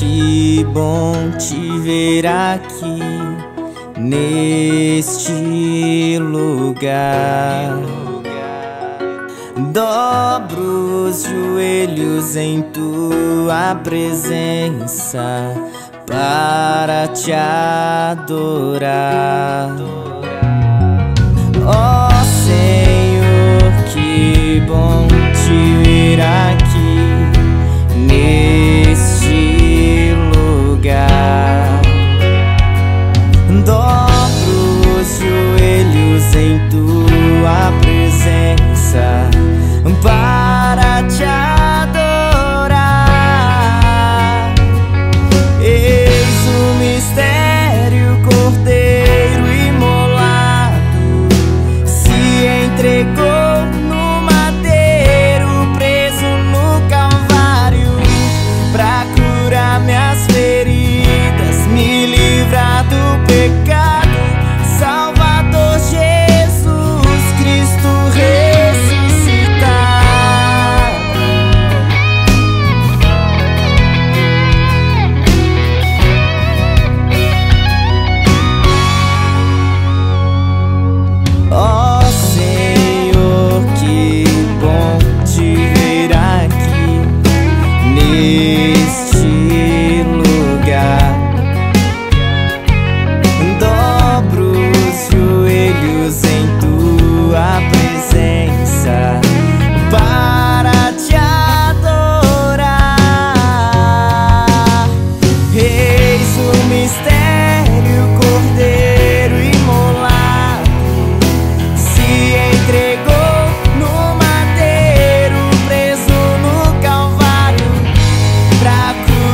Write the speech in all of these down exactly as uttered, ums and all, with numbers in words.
Que bom te ver aqui neste lugar. Dobro os joelhos em tua presença para te adorar. Oh Senhor, que bom te ver aqui neste lugar. Dobro os joelhos em tua presença para te adorar. Eis o mistério, Cordeiro imolado se entregou no madeiro, preso no Calvário, pra curar minhas feridas, me livrar do pecado.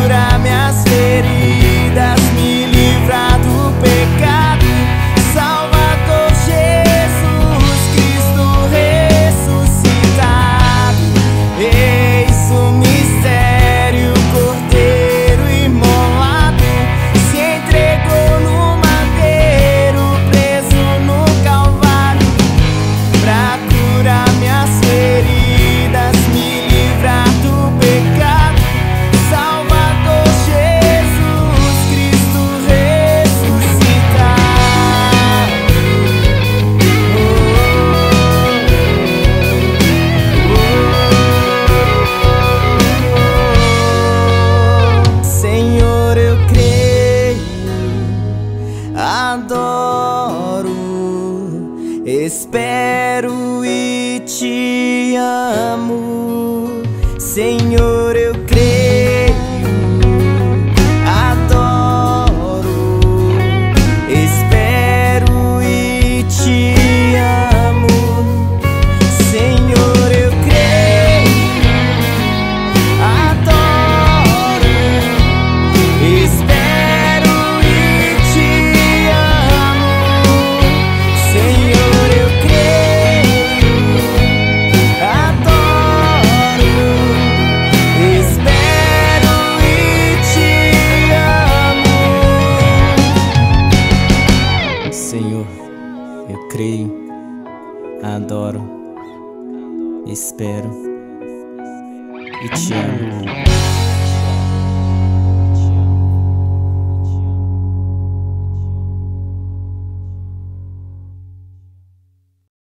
Curar minhas feridas, me